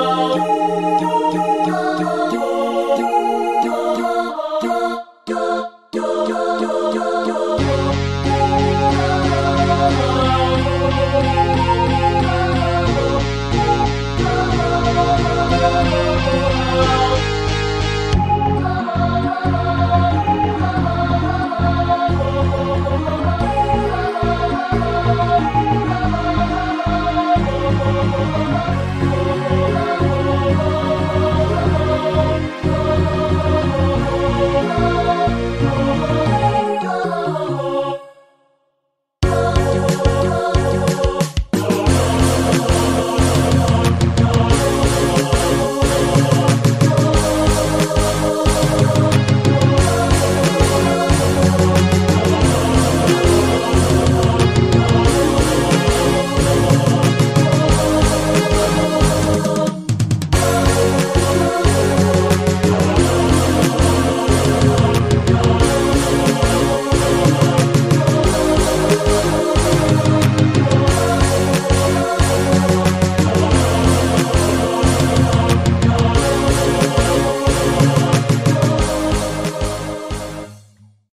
Oh,